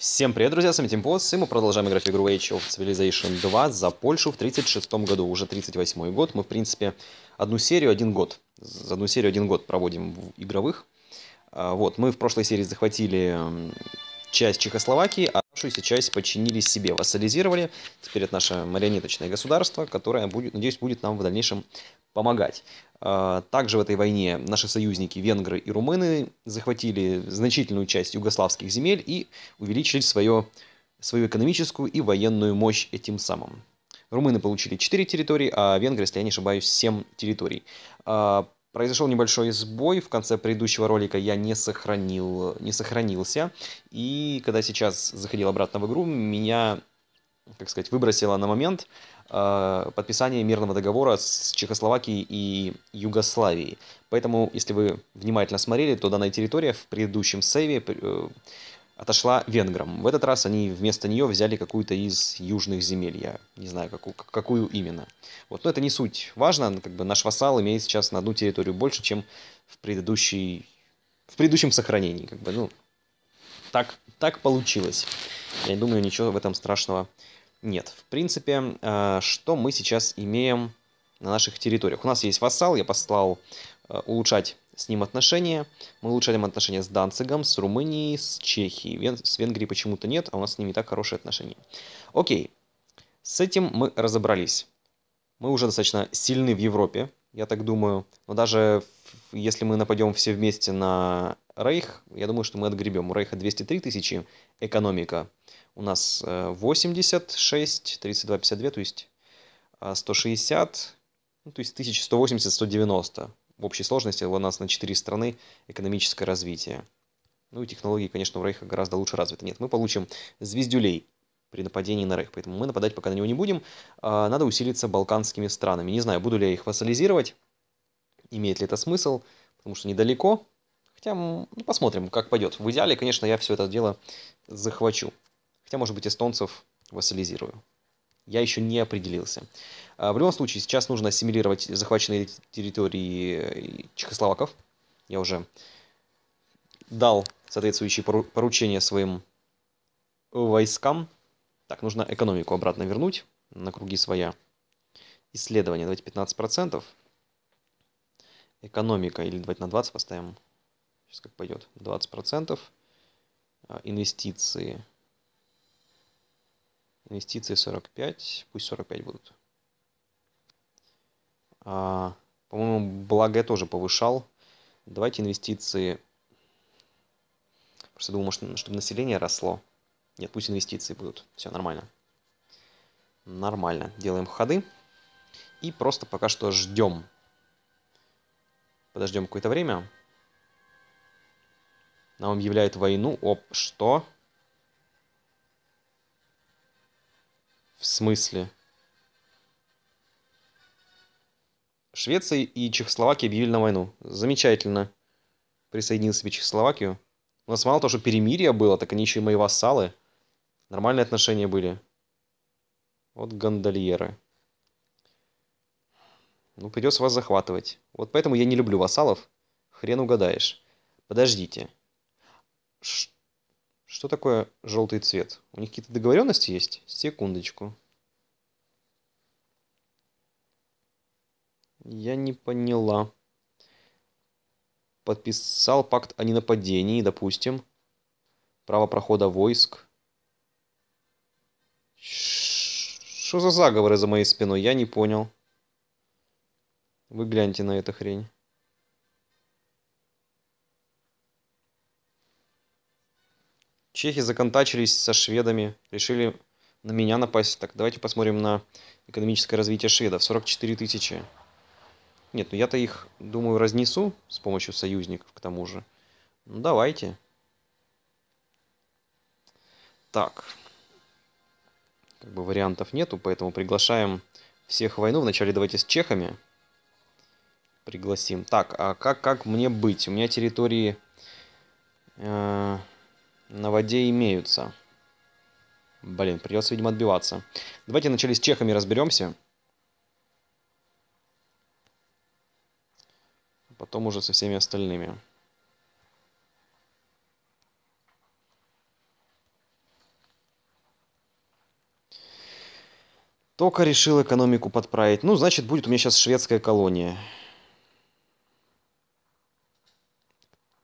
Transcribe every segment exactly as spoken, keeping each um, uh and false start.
Всем привет, друзья, с вами Тимпос, и мы продолжаем играть в игру Age of Civilization два за Польшу в тридцать шестом году, уже тридцать восьмой год. Мы, в принципе, одну серию, один год, за одну серию, один год проводим в игровых. Вот, мы в прошлой серии захватили часть Чехословакии, а оставшуюся часть подчинили себе, вассализировали. Теперь это наше марионеточное государство, которое, будет, надеюсь, будет нам в дальнейшем помогать. Также в этой войне наши союзники венгры и румыны захватили значительную часть югославских земель и увеличили свое, свою экономическую и военную мощь этим самым. Румыны получили четыре территории, а венгры, если я не ошибаюсь, семь территорий. Произошел небольшой сбой, в конце предыдущего ролика я не сохранил, не сохранился. И когда сейчас заходил обратно в игру, меня, как сказать, выбросило на момент э, подписания мирного договора с Чехословакией и Югославией. Поэтому, если вы внимательно смотрели, то данная территория в предыдущем сейве э, отошла венграм. В этот раз они вместо нее взяли какую-то из южных земель. Я не знаю, какую, какую именно. Вот. Но это не суть. Важно, как бы наш вассал имеет сейчас на одну территорию больше, чем в, предыдущей, в предыдущем сохранении. Как бы, ну, так, так получилось. Я думаю, ничего в этом страшного нет. В принципе, что мы сейчас имеем на наших территориях? У нас есть вассал, я послал улучшать с ним отношения. Мы улучшаем отношения с Данцигом, с Румынией, с Чехией. Вен... С Венгрией почему-то нет, а у нас с ними так хорошие отношения. Окей, с этим мы разобрались. Мы уже достаточно сильны в Европе, я так думаю. Но даже если мы нападем все вместе на Рейх, я думаю, что мы отгребем. У Рейха двести три тысячи, экономика у нас восемьдесят шесть, тридцать два пятьдесят два, то есть сто шестьдесят, ну, то есть тысяча сто восемьдесят — сто девяносто. В общей сложности у нас на четыре страны экономическое развитие. Ну и технологии, конечно, у Рейха гораздо лучше развиты. Нет, мы получим звездюлей при нападении на Рейх, поэтому мы нападать пока на него не будем. Надо усилиться балканскими странами. Не знаю, буду ли я их вассализировать, имеет ли это смысл, потому что недалеко. Хотя, ну, посмотрим, как пойдет. В идеале, конечно, я все это дело захвачу. Хотя, может быть, эстонцев вассализирую. Я еще не определился. В любом случае, сейчас нужно ассимилировать захваченные территории чехословаков. Я уже дал соответствующие поручения своим войскам. Так, нужно экономику обратно вернуть на круги своя. Исследование, давайте пятнадцать процентов. Экономика, или давайте на двадцать поставим. Сейчас как пойдет. двадцать процентов. Инвестиции. Инвестиции сорок пять. Пусть сорок пять будут. А, по-моему, благо я тоже повышал. Давайте инвестиции. Просто думал, может, чтобы население росло. Нет, пусть инвестиции будут. Все, нормально. Нормально. Делаем ходы. И просто пока что ждем. Подождем какое-то время. Нам объявляют войну. Оп, что? В смысле? Швеция и Чехословакия объявили на войну. Замечательно. Присоединил себе Чехословакию. У нас мало того, что перемирие было, так они еще и мои вассалы. Нормальные отношения были. Вот гондольеры. Ну, придется вас захватывать. Вот поэтому я не люблю вассалов. Хрен угадаешь. Подождите. Что такое желтый цвет? У них какие-то договоренности есть? Секундочку. Я не поняла. Подписал пакт о ненападении, допустим. Право прохода войск. Что за заговоры за моей спиной? Я не понял. Вы гляньте на эту хрень. Чехи законтачились со шведами, решили на меня напасть. Так, давайте посмотрим на экономическое развитие шведов. сорок четыре тысячи. Нет, ну я-то их, думаю, разнесу с помощью союзников, к тому же. Ну, давайте. Так. Как бы вариантов нету, поэтому приглашаем всех в войну. Вначале давайте с чехами пригласим. Так, а как, как мне быть? У меня территории... Э на воде имеются. Блин, придется, видимо, отбиваться. Давайте вначале с чехами разберемся. Потом уже со всеми остальными. Только решил экономику подправить. Ну, значит, будет у меня сейчас шведская колония.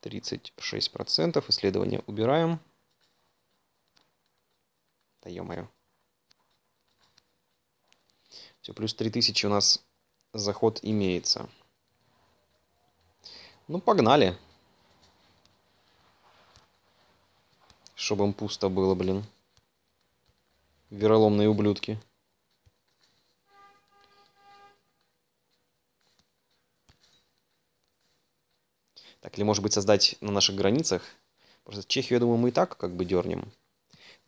тридцать шесть процентов. Исследование убираем. Да ё-моё. Все, плюс три тысячи у нас заход имеется. Ну, погнали. Чтобы им пусто было, блин. Вероломные ублюдки. Так, или, может быть, создать на наших границах. Просто Чехию, я думаю, мы и так как бы дернем.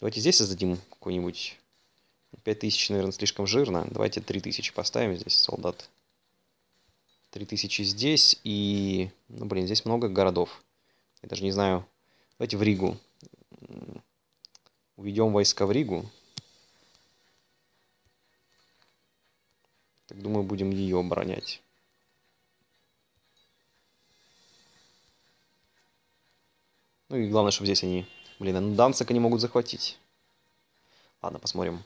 Давайте здесь создадим какой-нибудь... пять тысяч, наверное, слишком жирно. Давайте три тысячи поставим здесь, солдат. три тысячи здесь и... Ну, блин, здесь много городов. Я даже не знаю. Давайте в Ригу. Уведем войска в Ригу. Так, думаю, будем ее оборонять. Ну и главное, чтобы здесь они... Блин, а ну Данциг они могут захватить. Ладно, посмотрим.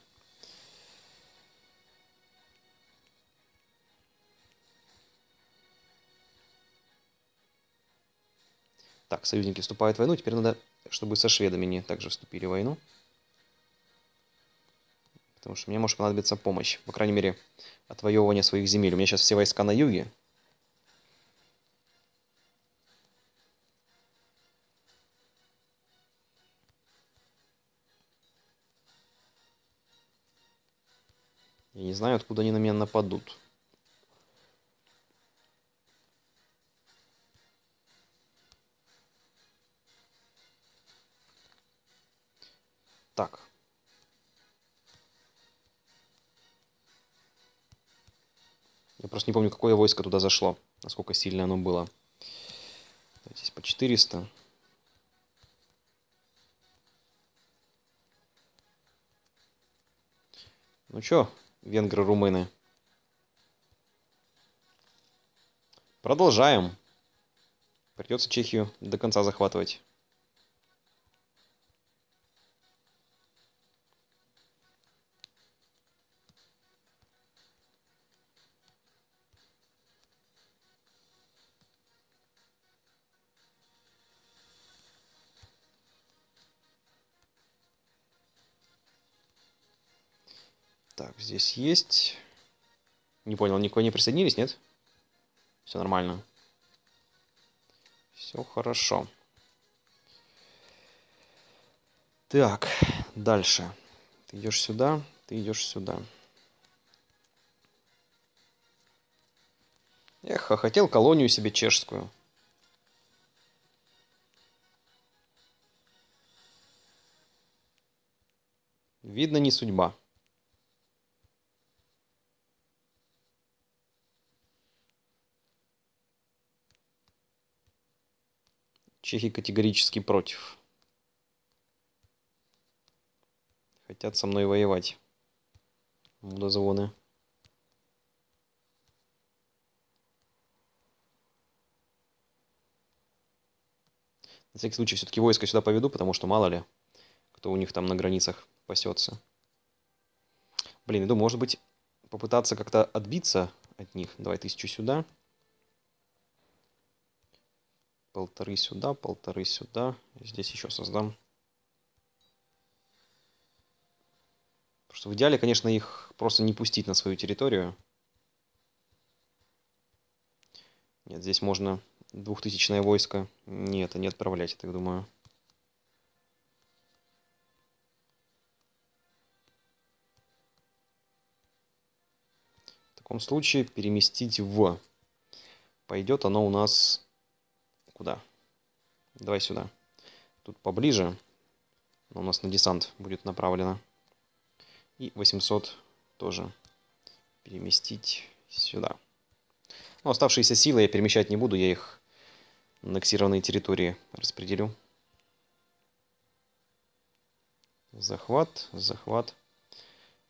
Так, союзники вступают в войну. Теперь надо, чтобы со шведами не также вступили в войну. Потому что мне может понадобиться помощь. По крайней мере, отвоевывание своих земель. У меня сейчас все войска на юге. Я не знаю, откуда они на меня нападут. Так. Я просто не помню, какое войско туда зашло. Насколько сильно оно было. Здесь по четыреста. Ну чё, венгры, румыны. Продолжаем. Придется Чехию до конца захватывать. Так, здесь есть... Не понял, никого не присоединились, нет? Все нормально. Все хорошо. Так, дальше. Ты идешь сюда, ты идешь сюда. Эх, а хотел колонию себе чешскую. Видно, не судьба. Чехи категорически против. Хотят со мной воевать. Мудозвоны. На всякий случай все-таки войска сюда поведу, потому что мало ли, кто у них там на границах пасется. Блин, иду, может быть, попытаться как-то отбиться от них. Давай тысячу сюда. Полторы сюда, полторы сюда. Здесь еще создам. Потому что в идеале, конечно, их просто не пустить на свою территорию. Нет, здесь можно двухтысячное войско. Нет, не отправлять, я так думаю. В таком случае переместить в... Пойдет оно у нас... Куда? Давай сюда. Тут поближе. Но у нас на десант будет направлено. И восемьсот тоже переместить сюда. Но оставшиеся силы я перемещать не буду. Я их на аннексированные территории распределю. Захват, захват.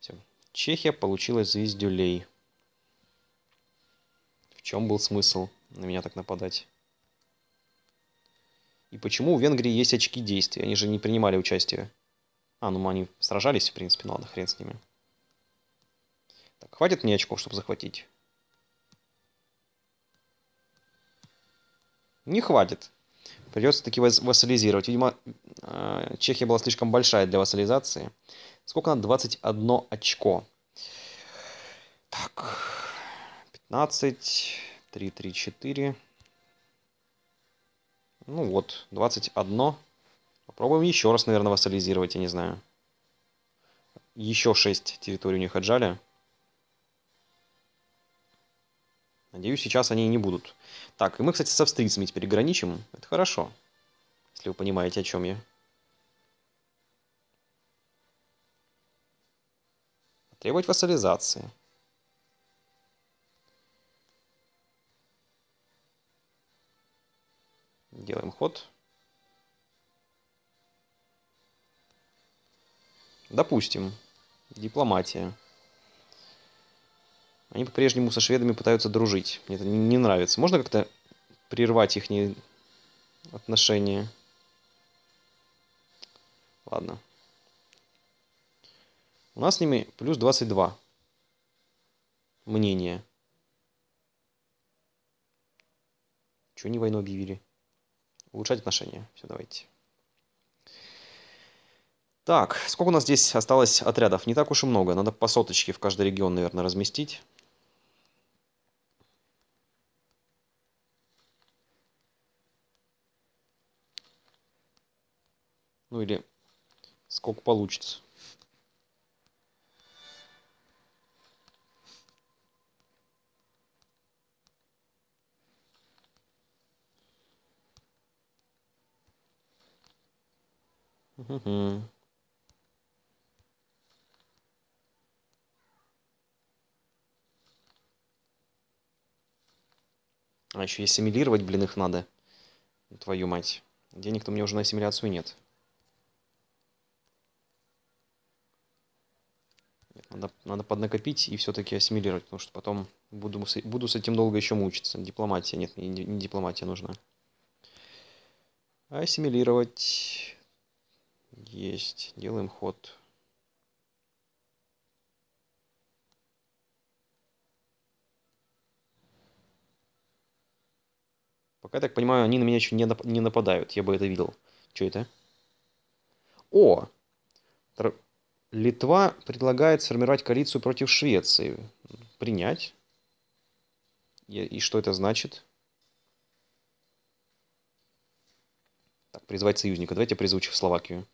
Все. Чехия получила звездюлей. В чем был смысл на меня так нападать? И почему у Венгрии есть очки действия? Они же не принимали участие. А, ну они сражались, в принципе, ну ладно, хрен с ними. Так, хватит мне очков, чтобы захватить? Не хватит. Придется таки вассализировать. Видимо, Чехия была слишком большая для вассализации. Сколько надо? двадцать одно очко. Так. пятнадцать. три, три, четыре. Ну вот, двадцать одно. Попробуем еще раз, наверное, вассализировать, я не знаю. Еще шесть территорий у них отжали. Надеюсь, сейчас они и не будут. Так, и мы, кстати, с австрийцами теперь граничим. Это хорошо, если вы понимаете, о чем я. Требовать вассализации. Делаем ход. Допустим. Дипломатия. Они по-прежнему со шведами пытаются дружить. Мне это не нравится. Можно как-то прервать их отношения? Ладно. У нас с ними плюс двадцать два. Мнение. Чего они войну объявили? Улучшать отношения. Все, давайте. Так, сколько у нас здесь осталось отрядов? Не так уж и много. Надо по соточке в каждый регион, наверное, разместить. Ну или сколько получится. Угу. А еще и ассимилировать, блин, их надо. Твою мать. Денег-то у меня уже на ассимиляцию нет. Надо, надо поднакопить и все-таки ассимилировать, потому что потом буду, буду с этим долго еще мучиться. Дипломатия. Нет, не, не дипломатия нужна. Ассимилировать. Есть. Делаем ход. Пока, я так понимаю, они на меня еще не, нап не нападают. Я бы это видел. Что это? О! Тр Литва предлагает сформировать коалицию против Швеции. Принять. И, и что это значит? Так, призвать союзника. Давайте я призову Чехословакию.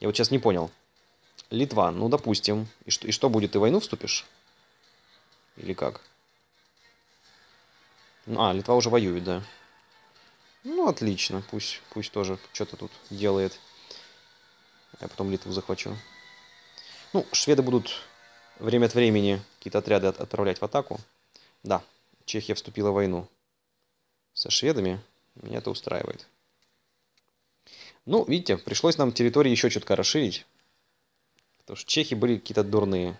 Я вот сейчас не понял. Литва, ну допустим. И что, и что будет, ты в войну вступишь? Или как? А, Литва уже воюет, да. Ну, отлично. Пусть, пусть тоже что-то тут делает. Я потом Литву захвачу. Ну, шведы будут время от времени какие-то отряды от, отправлять в атаку. Да, Чехия вступила в войну со шведами. Меня это устраивает. Ну, видите, пришлось нам территории еще чутка расширить. Потому что чехи были какие-то дурные.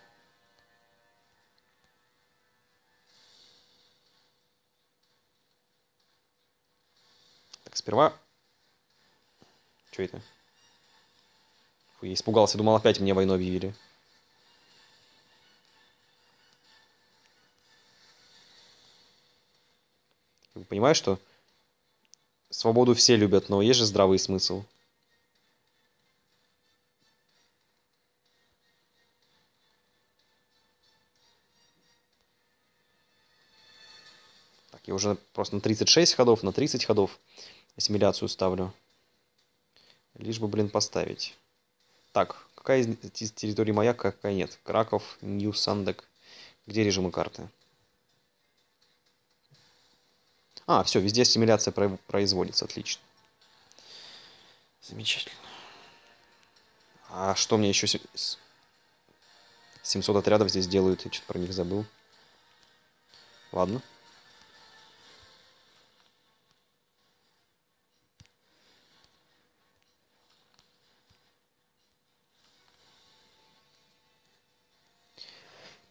Так, сперва... Что это? Фу, я испугался, думал, опять мне войну объявили. Понимаешь, что свободу все любят, но есть же здравый смысл. Я уже просто на тридцать шесть ходов, на тридцать ходов ассимиляцию ставлю. Лишь бы, блин, поставить. Так, какая из территорий моя, какая нет? Краков, Нью-Сандек. Где режимы карты? А, все, везде ассимиляция производится. Отлично. Замечательно. А что мне еще семьсот отрядов здесь делают? Я что-то про них забыл. Ладно.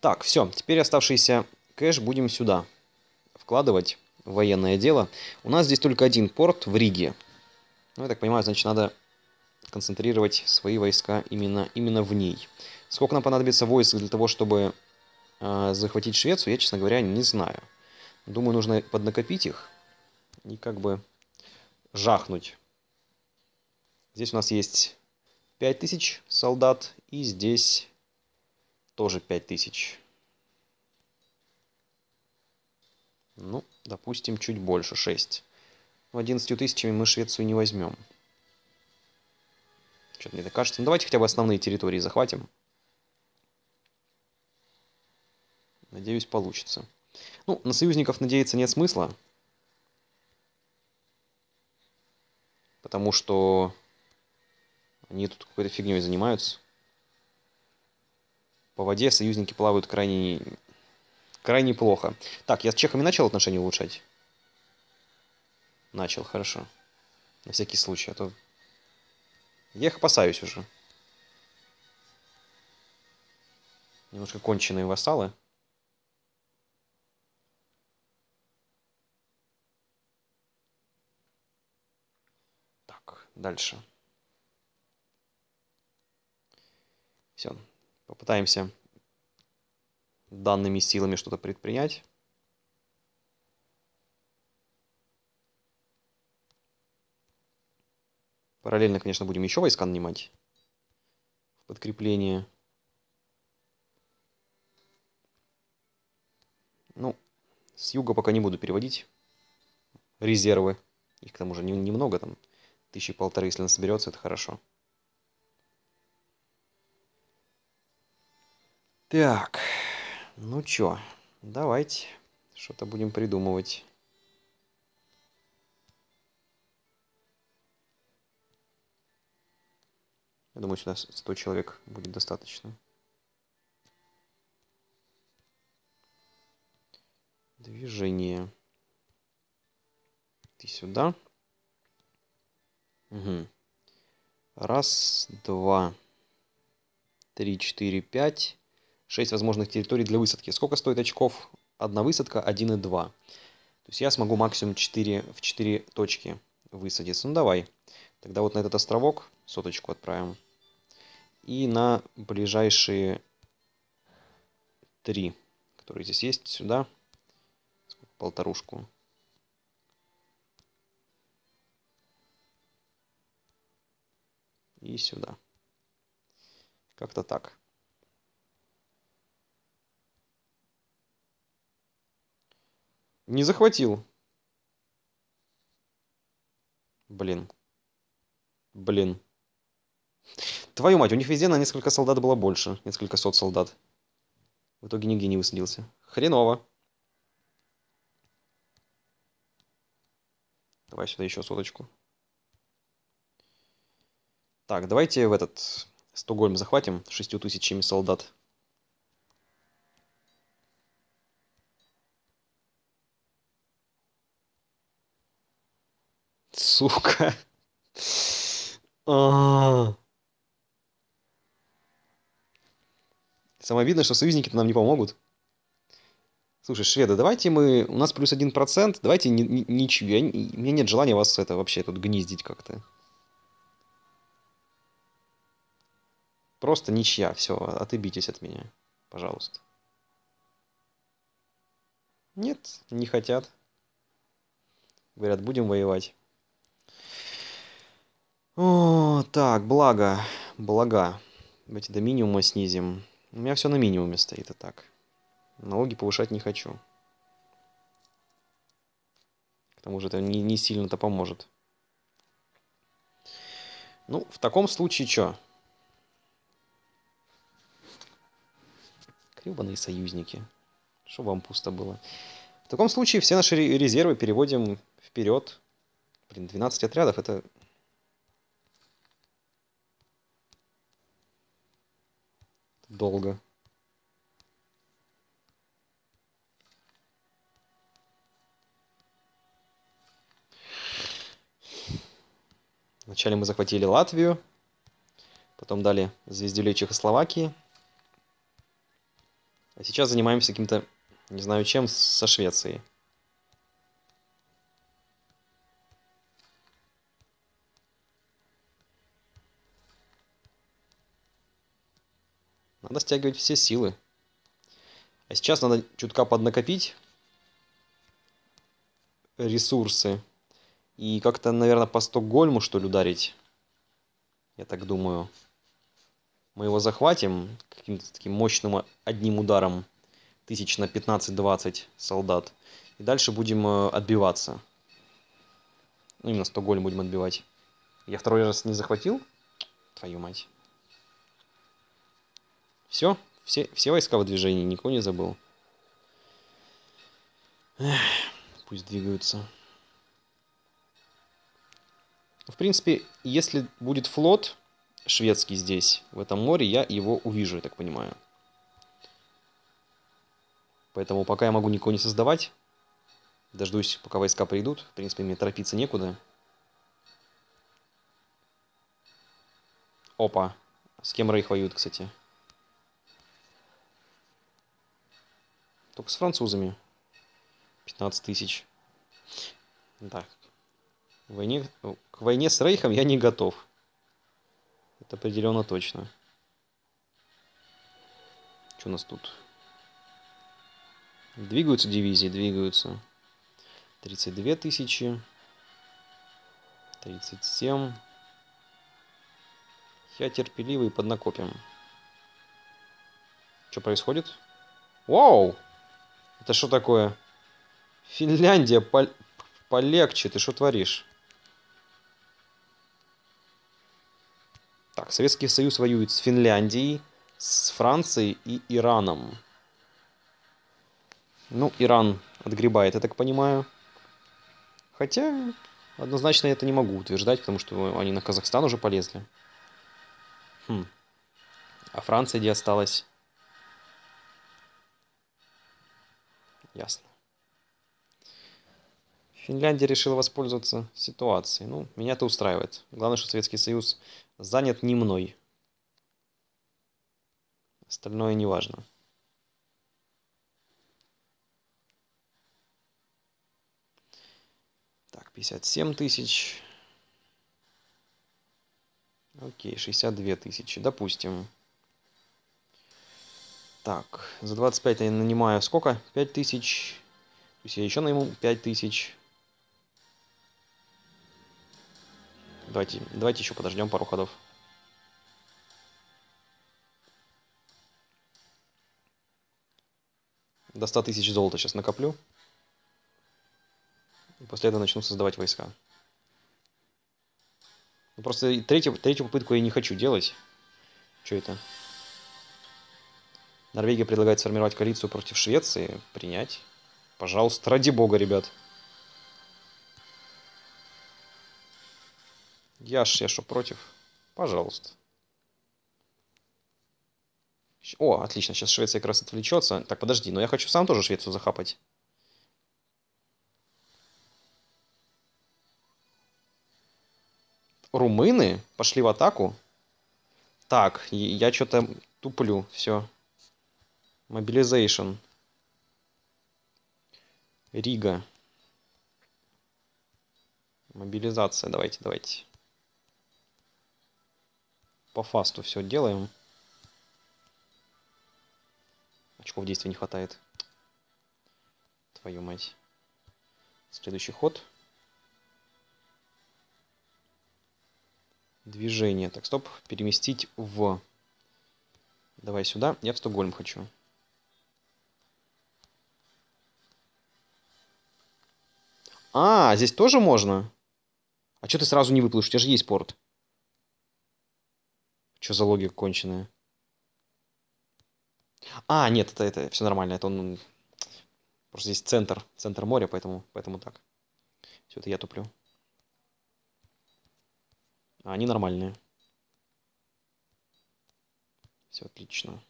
Так, все. Теперь оставшийся кэш будем сюда вкладывать военное дело. У нас здесь только один порт в Риге. Ну, я так понимаю, значит, надо концентрировать свои войска именно, именно в ней. Сколько нам понадобится войск для того, чтобы э, захватить Швецию, я, честно говоря, не знаю. Думаю, нужно поднакопить их и как бы жахнуть. Здесь у нас есть пять тысяч солдат, и здесь тоже пять тысяч. Ну, допустим, чуть больше, шесть. Ну, одиннадцатью тысячами мы Швецию не возьмем. Что-то мне так кажется. Ну, давайте хотя бы основные территории захватим. Надеюсь, получится. Ну, на союзников надеяться нет смысла. Потому что они тут какой-то фигней занимаются. По воде союзники плавают крайне, крайне плохо. Так, я с чехами начал отношения улучшать? Начал, хорошо. На всякий случай, а то... Я их опасаюсь уже. Немножко конченые вассалы. Так, дальше. Все. Попытаемся данными силами что-то предпринять. Параллельно, конечно, будем еще войска нанимать в подкрепление. Ну, с юга пока не буду переводить резервы. Их к тому же немного, там тысячи полторы, если нас соберется, это хорошо. Так, ну чё, давайте что-то будем придумывать. Я думаю, сюда сто человек будет достаточно. Движение. Ты сюда. Угу. Раз, два, три, четыре, пять. шесть возможных территорий для высадки. Сколько стоит очков? Одна высадка, один и два. То есть я смогу максимум четыре в четыре точки высадиться. Ну давай. Тогда вот на этот островок соточку отправим. И на ближайшие три, которые здесь есть, сюда. Сколько? Полторушку. И сюда. Как-то так. Не захватил. Блин. Блин. Твою мать, у них везде на несколько солдат было больше. Несколько сот солдат. В итоге нигде не высадился. Хреново. Давай сюда еще соточку. Так, давайте в этот Стокгольм захватим шестью тысячами солдат. Сука. А-а-а. Самое обидное, что союзники-то нам не помогут. Слушай, шведы, давайте мы... У нас плюс один процент. Давайте ни ни ничего. Я... У меня нет желания вас это вообще тут гнездить как-то. Просто ничья. Все, отыбитесь от меня. Пожалуйста. Нет, не хотят. Говорят, будем воевать. О, так, благо, блага. Давайте до минимума снизим. У меня все на минимуме стоит, и так. Налоги повышать не хочу. К тому же это не, не сильно-то поможет. Ну, в таком случае что? Крёбаные союзники. Чтобы вам пусто было. В таком случае все наши резервы переводим вперед. Блин, двенадцать отрядов, это... долго. Вначале мы захватили Латвию, потом дали звездюлей Чехословакии, а сейчас занимаемся каким-то, не знаю чем, со Швецией. Надо стягивать все силы. А сейчас надо чутка поднакопить ресурсы. И как-то, наверное, по Стокгольму, что ли, ударить. Я так думаю. Мы его захватим каким-то таким мощным одним ударом. Тысяч на пятнадцать-двадцать солдат. И дальше будем отбиваться. Ну, именно Стокгольм будем отбивать. Я второй раз не захватил? Твою мать. Все, все, все войска в движении, никого не забыл. Эх, пусть двигаются. В принципе, если будет флот шведский здесь, в этом море, я его увижу, я так понимаю. Поэтому пока я могу никого не создавать. Дождусь, пока войска придут. В принципе, мне торопиться некуда. Опа. С кем Рейх воюет, кстати? Только с французами. пятнадцать тысяч. Так. Войне... К войне с Рейхом я не готов. Это определенно точно. Что у нас тут? Двигаются дивизии, двигаются. тридцать две тысячи. тридцать семь. Я терпеливый, поднакопим. Что происходит? Вау! Это что такое? Финляндия, пол... полегче, ты что творишь? Так, Советский Союз воюет с Финляндией, с Францией и Ираном. Ну, Иран отгребает, я так понимаю. Хотя, однозначно я это не могу утверждать, потому что они на Казахстан уже полезли. Хм. А Франция где осталась? Ясно. Финляндия решила воспользоваться ситуацией. Ну, меня это устраивает. Главное, что Советский Союз занят не мной. Остальное не важно. пятьдесят семь тысяч. Окей, шестьдесят две тысячи. Допустим. Так, за двадцать пять я нанимаю сколько? пять тысяч. То есть я еще найму пять тысяч. Давайте, давайте еще подождем пару ходов. До ста тысяч золота сейчас накоплю. После этого начну создавать войска. Ну, просто третью, третью попытку я не хочу делать. Что это? Норвегия предлагает сформировать коалицию против Швеции. Принять. Пожалуйста, ради бога, ребят. Я ж, я что, против? Пожалуйста. О, отлично, сейчас Швеция как раз отвлечется. Так, подожди, но я хочу сам тоже Швецию захапать. Румыны пошли в атаку. Так, я что-то туплю. Все. Мобилизейшн. Рига. Мобилизация. Давайте, давайте. По фасту все делаем. Очков действия не хватает. Твою мать. Следующий ход. Движение. Так, стоп. Переместить в... Давай сюда. Я в Стокгольм хочу. А, здесь тоже можно? А что ты сразу не выплывешь? У тебя же есть порт. Что за логика конченая? А, нет, это, это все нормально. Это он... Просто здесь центр. Центр моря, поэтому, поэтому так. Все это я туплю. А, они нормальные. Все отлично.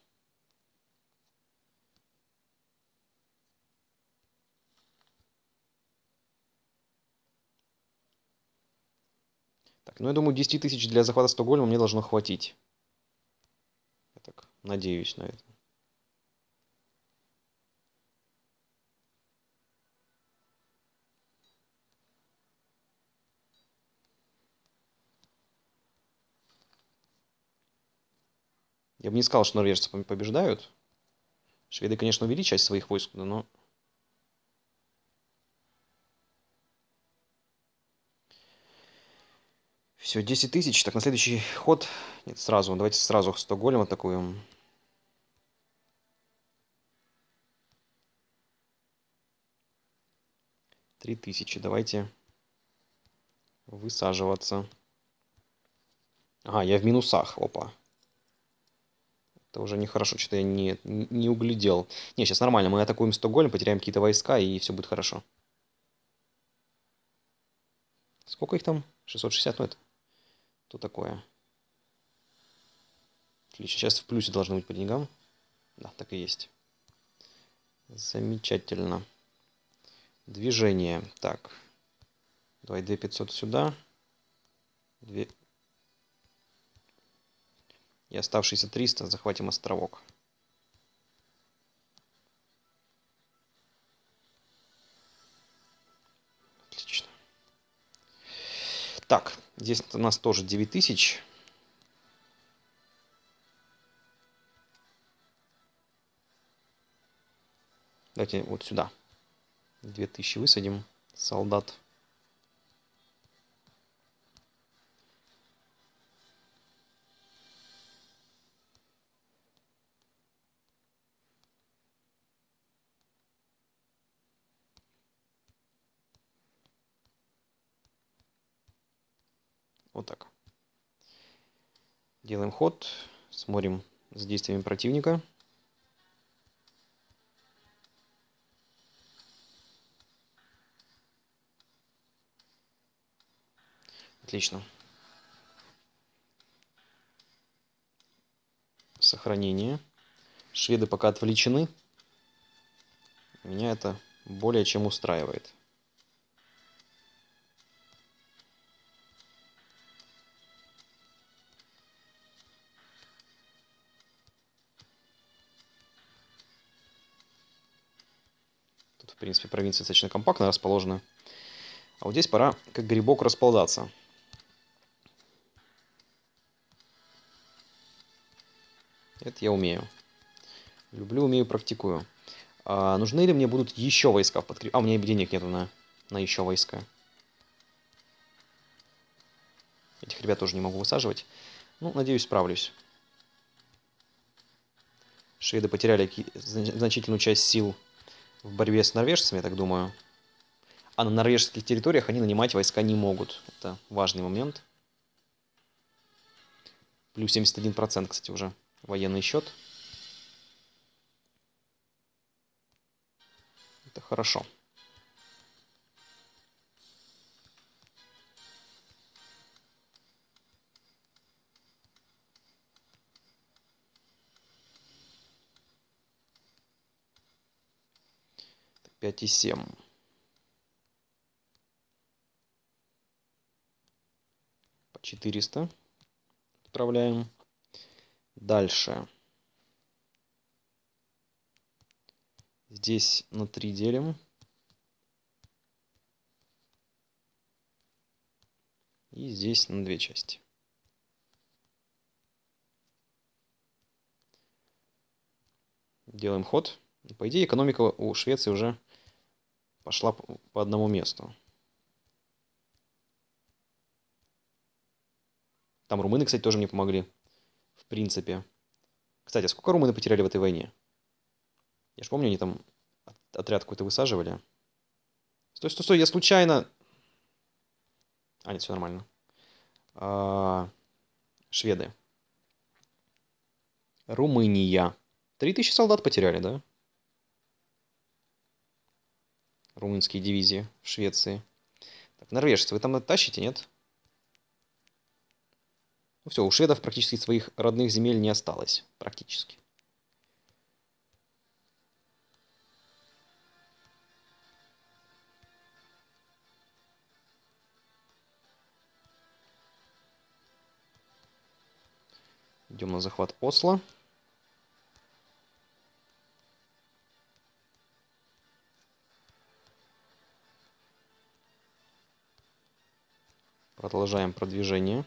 Так, ну я думаю, десять тысяч для захвата Стокгольма мне должно хватить. Я так надеюсь на это. Я бы не сказал, что норвежцы побеждают. Шведы, конечно, увели часть своих войск, но... Все, десять тысяч. Так, на следующий ход... Нет, сразу. Давайте сразу Стокгольм атакуем. три тысячи. Давайте высаживаться. Ага, я в минусах. Опа. Это уже нехорошо, что-то я не, не углядел. Не, сейчас нормально, мы атакуем Стокгольм, потеряем какие-то войска, и все будет хорошо. Сколько их там? шестьсот шестьдесят, ну это... Что такое? Отлично, сейчас в плюсе должны быть по деньгам. Да, так и есть. Замечательно. Движение. Так. Давай две тысячи пятьсот сюда. две... И оставшиеся триста захватим островок. Отлично. Так, здесь у нас тоже девять тысяч. Давайте вот сюда. две тысячи высадим солдат. Вот так. Делаем ход. Смотрим с действиями противника. Отлично. Сохранение. Шведы пока отвлечены. Меня это более чем устраивает. В принципе, провинция достаточно компактно расположена. А вот здесь пора как грибок расползаться. Это я умею. Люблю, умею, практикую. А нужны ли мне будут еще войска в подкрепление? А, у меня денег нету на, на еще войска. Этих ребят тоже не могу высаживать. Ну, надеюсь, справлюсь. Шведы потеряли значительную часть сил в борьбе с норвежцами, я так думаю. А на норвежских территориях они нанимать войска не могут. Это важный момент. Плюс семьдесят один процент, кстати, уже военный счет. Это хорошо. пять и семь. По четыреста отправляем. Дальше. Здесь на три делим. И здесь на две части. Делаем ход. По идее, экономика у Швеции уже пошла по одному месту. Там румыны, кстати, тоже мне помогли. В принципе. Кстати, а сколько румыны потеряли в этой войне? Я же помню, они там отряд какой-то высаживали. Стой, стой, стой, я случайно... А, нет, все нормально. А... Шведы. Румыния. три тысячи солдат потеряли, да? Румынские дивизии в Швеции. Так, норвежцы, вы там тащите, нет? Ну все, у шведов практически своих родных земель не осталось. Практически. Идем на захват Осло. Продолжаем продвижение.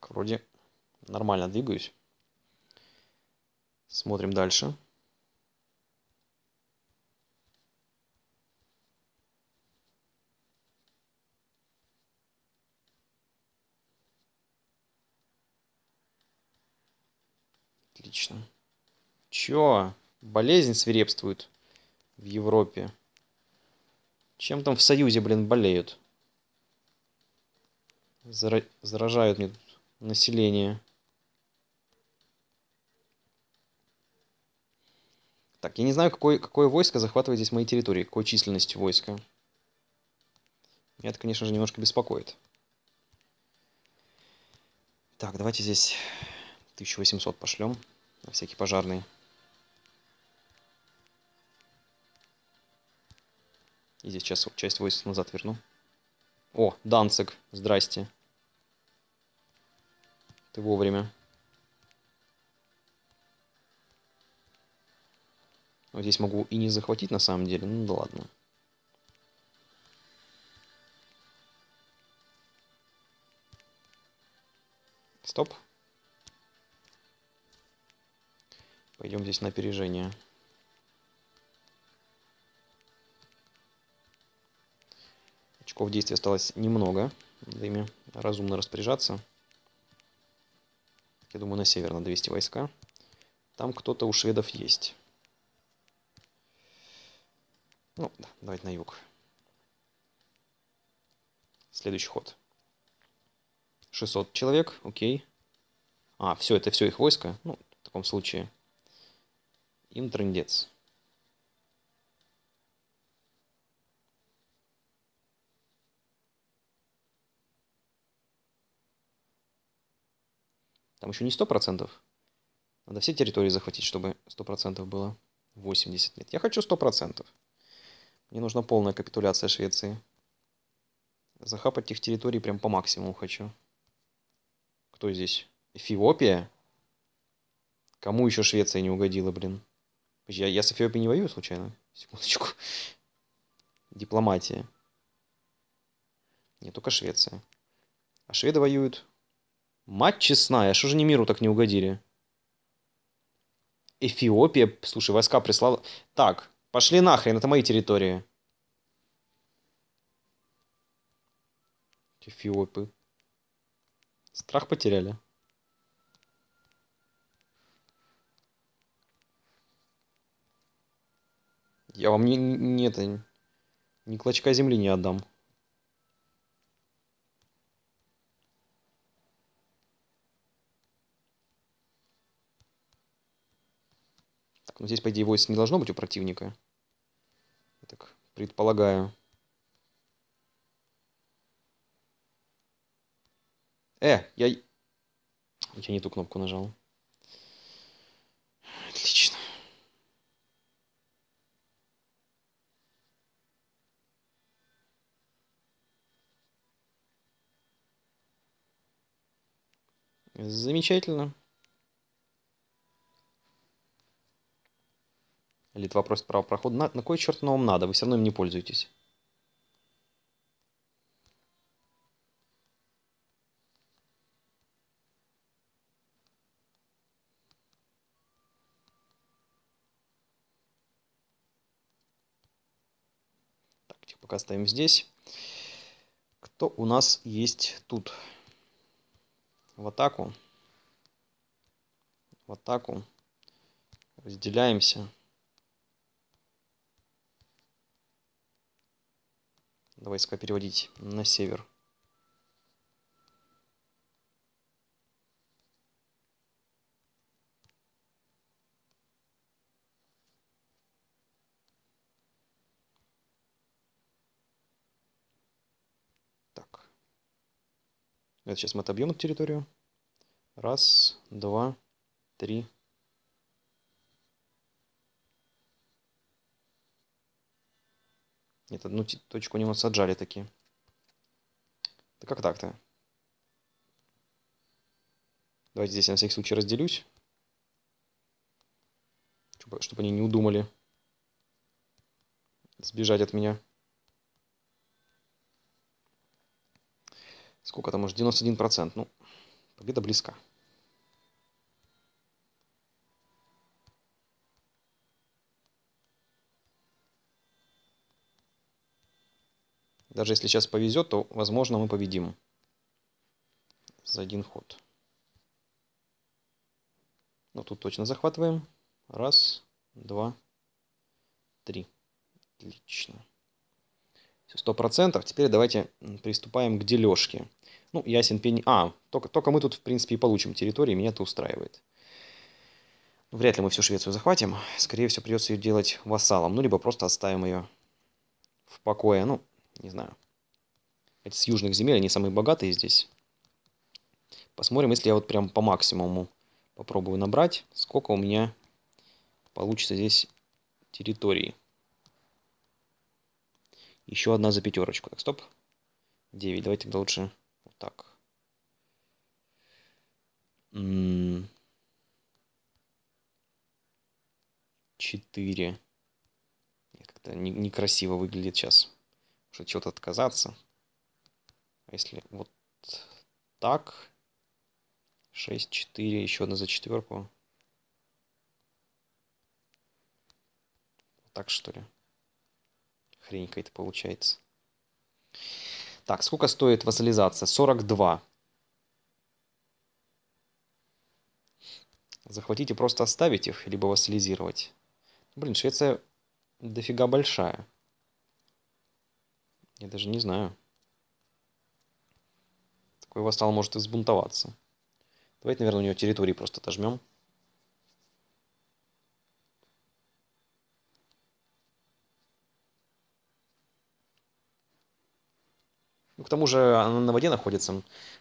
Так, вроде нормально двигаюсь. Смотрим дальше. Отлично. Чё? Болезнь свирепствует в Европе. Чем там в Союзе, блин, болеют? Зара... Заражают мне тут население. Так, я не знаю, какой, какое войско захватывает здесь мои территории, какой численностью войска. Меня это, конечно же, немножко беспокоит. Так, давайте здесь тысячу восемьсот пошлем на всякие пожарные. И здесь сейчас часть войск назад верну. О, Данциг, здрасте. Ты вовремя. Вот здесь могу и не захватить на самом деле, ну да ладно. Стоп. Пойдем здесь на опережение. Очков действия осталось немного. Надо ими разумно распоряжаться. Я думаю, на север надо вести войска. Там кто-то у шведов есть. Ну, да, давайте на юг. Следующий ход. шестьсот человек, окей. А, все, это все их войско. Ну, в таком случае... Им трындец. Там еще не сто процентов. Надо все территории захватить, чтобы сто процентов было. восемьдесят нет. Я хочу сто процентов. Мне нужна полная капитуляция Швеции. Захапать их территории прям по максимуму хочу. Кто здесь? Эфиопия? Кому еще Швеция не угодила, блин? Я, я с Эфиопией не воюю, случайно? Секундочку. Дипломатия. Не, только Швеция. А шведы воюют. Мать честная, что же не миру так не угодили? Эфиопия, слушай, войска прислала... Так, пошли нахрен, это мои территории. Эфиопы. Страх потеряли. Я вам не, не, это, ни клочка земли не отдам. Так, ну здесь, по идее, войск не должно быть у противника. Я так предполагаю. Э, я... Я не ту кнопку нажал. Отлично. Замечательно. Литва просит право прохода. На, на кой черт оно вам надо? Вы все равно им не пользуетесь. Так, этих пока оставим здесь. Кто у нас есть тут? В атаку. В атаку. Разделяемся. Давай войска переводить на север. Сейчас мы отобьем эту территорию. Раз, два, три. Нет, одну точку у него отжали такие. Да как так-то? Давайте здесь я на всякий случай разделюсь. Чтобы, чтобы они не удумали сбежать от меня. Сколько там уже? девяносто один процент. Ну, Победа близка. Даже если сейчас повезет, то, возможно, мы победим за один ход. Но тут точно захватываем. Раз, два, три. Отлично. Сто процентов. Теперь давайте приступаем к дележке. Ну, ясен пень. А, только, только мы тут, в принципе, и получим территории. Меня это устраивает. Вряд ли мы всю Швецию захватим. Скорее всего, придется ее делать вассалом. Ну, либо просто оставим ее в покое. Ну, не знаю. Это с южных земель, они самые богатые здесь. Посмотрим, если я вот прям по максимуму попробую набрать, сколько у меня получится здесь территории. Еще одна за пятерочку. Так, стоп. девять. Давайте тогда лучше вот так. четыре. Как-то некрасиво выглядит сейчас. Что чего-то отказаться. А если вот так. шесть, четыре, еще одна за четверку. Так что ли? Хрень какая-то получается. Так, сколько стоит вассализация? сорок два. Захватите, просто оставить их, либо вассализировать. Блин, Швеция дофига большая. Я даже не знаю. Такой вассал может и взбунтоваться. Давайте, наверное, у него территории просто отожмем. Ну, к тому же она на воде находится.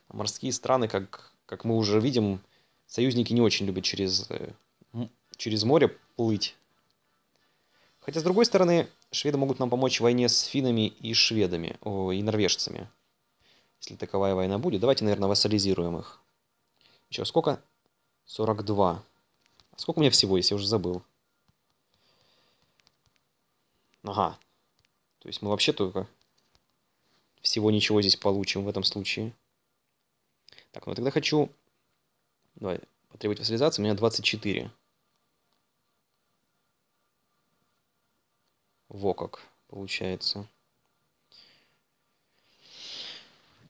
Морские страны, как, как мы уже видим, союзники не очень любят через, через море плыть. Хотя, с другой стороны, шведы могут нам помочь в войне с финнами и шведами, о, и норвежцами. Если таковая война будет. Давайте, наверное, вассализируем их. Еще сколько? сорок два. Сколько у меня всего, если я уже забыл? Ага. То есть мы вообще только всего ничего здесь получим в этом случае. Так, ну я тогда хочу... Давай, потребовать вассализации. У меня двадцать четыре. Во как получается.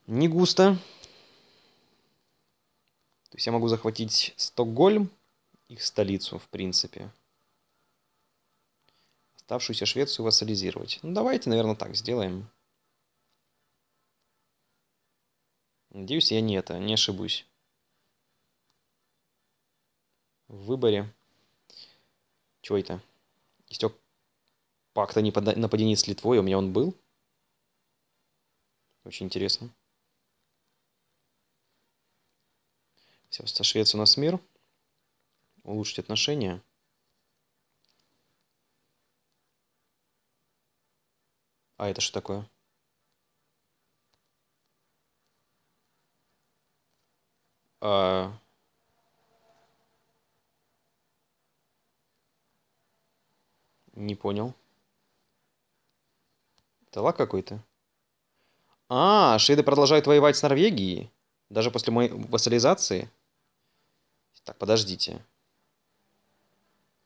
Не густо. То есть я могу захватить Стокгольм, их столицу, в принципе. Оставшуюся Швецию вассализировать. Ну, давайте, наверное, так сделаем. Надеюсь, я не это, не ошибусь. В выборе. Чего это? Истек пакт о нападении с Литвой. У меня он был. Очень интересно. Все, со Швецией у нас мир. Улучшить отношения. А это что такое? А... Не понял. Это лаг какой-то? А, шведы продолжают воевать с Норвегией? Даже после моей вассализации? Так, подождите.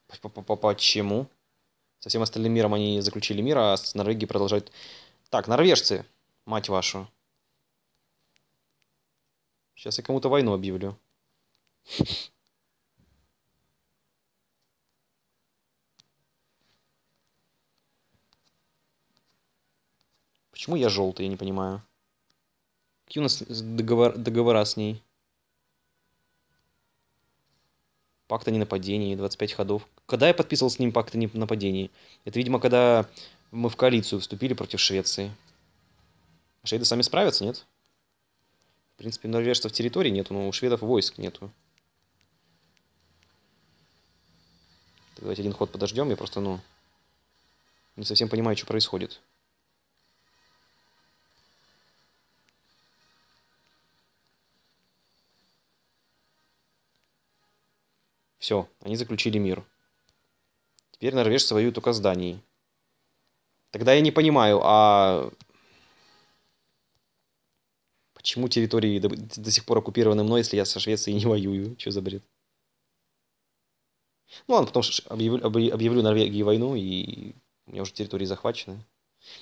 Почему? Со всем остальным миром они заключили мир, а с Норвегией продолжают... Так, норвежцы, мать вашу. Сейчас я кому-то войну объявлю. Почему я желтый, я не понимаю. Какие у нас договор... договора с ней? Пакт о ненападении, двадцать пять ходов. Когда я подписывал с ним пакт о ненападении? Это, видимо, когда мы в коалицию вступили против Швеции. А шведы сами справятся, нет? В принципе, норвежцев территории нету, но у шведов войск нету. Так, давайте один ход подождем. Я просто, ну, не совсем понимаю, что происходит. Все, они заключили мир. Теперь норвежцы воюют только с Данией. Тогда я не понимаю, а... Почему территории до, до сих пор оккупированы мной, если я со Швецией не воюю? Что за бред? Ну ладно, потому что объявлю, объявлю Норвегии войну, и у меня уже территории захвачены.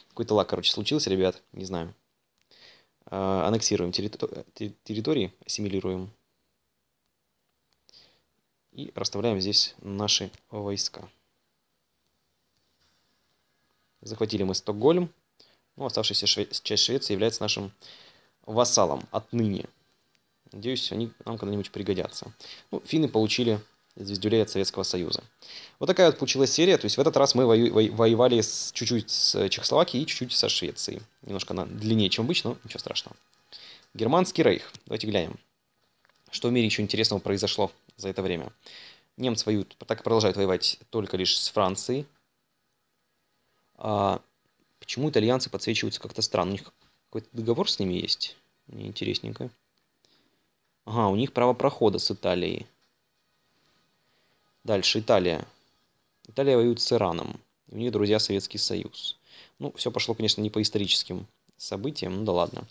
Какой-то лаг, короче, случился, ребят, не знаю. А, аннексируем территори- территории, ассимилируем. И расставляем здесь наши войска. Захватили мы Стокгольм. Ну, оставшаяся шве- часть Швеции является нашим вассалом отныне. Надеюсь, они нам когда-нибудь пригодятся. Ну, финны получили звездюлей от Советского Союза. Вот такая вот получилась серия. То есть в этот раз мы вою- во- воевали с, чуть-чуть с Чехословакией и чуть-чуть со Швецией. Немножко она длиннее, чем обычно, но ничего страшного. Германский рейх. Давайте глянем, что в мире еще интересного произошло за это время. Немцы воюют, так и продолжают воевать только лишь с Францией. А почему итальянцы подсвечиваются как-то странно? У них какой-то договор с ними есть? Мне интересненько. Ага, у них право прохода с Италией. Дальше Италия. Италия воюет с Ираном. У них друзья Советский Союз. Ну, все пошло, конечно, не по историческим событиям, ну да ладно.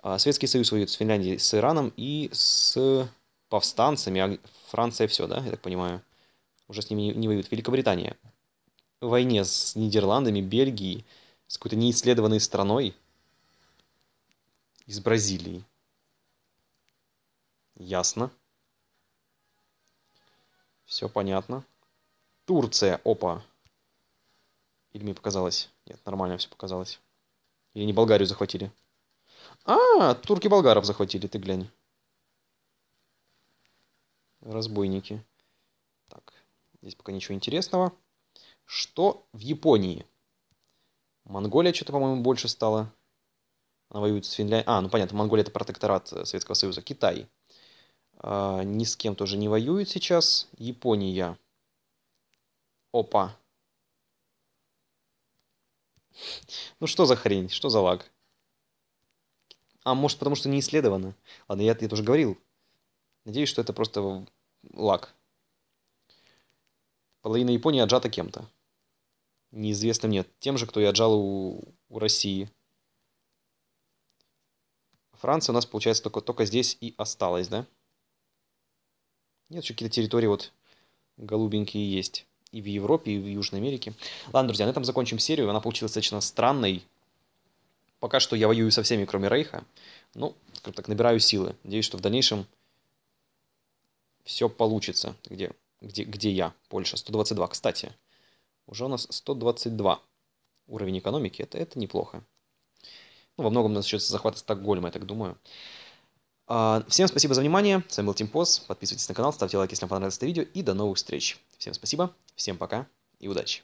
А Советский Союз воюет с Финляндией, с Ираном и с повстанцами. А Франция все, да, я так понимаю? Уже с ними не, не воюет. Великобритания в войне с Нидерландами, Бельгией, с какой-то неисследованной страной из Бразилии. Ясно. Все понятно. Турция, опа. Или мне показалось? Нет, нормально все показалось. Или не Болгарию захватили? А, турки болгаров захватили, ты глянь. Разбойники. Так, здесь пока ничего интересного. Что в Японии? Монголия что-то, по-моему, больше стала. Она воюет с Финляндией. А, ну понятно, Монголия — это протекторат Советского Союза. Китай. А, ни с кем тоже не воюет сейчас. Япония. Опа. Ну что за хрень? Что за лаг? А, может, потому что не исследовано? Ладно, я это уже говорил. Надеюсь, что это просто лаг. Половина Японии отжата кем-то. Неизвестным нет. Тем же, кто и отжал у, у России. Франция у нас, получается, только, только здесь и осталась, да? Нет, еще какие-то территории вот голубенькие есть. И в Европе, и в Южной Америке. Ладно, друзья, на этом закончим серию. Она получилась достаточно странной. Пока что я воюю со всеми, кроме Рейха. Ну, скажем так, набираю силы. Надеюсь, что в дальнейшем все получится. Где, где, где я? Польша. сто двадцать два, кстати. Уже у нас сто двадцать два уровень экономики. Это, это неплохо. Ну, во многом у нас еще захват Стокгольма, я так думаю. А, всем спасибо за внимание. С вами был Тимпос. Подписывайтесь на канал, ставьте лайк, если вам понравилось это видео. И до новых встреч. Всем спасибо, всем пока и удачи.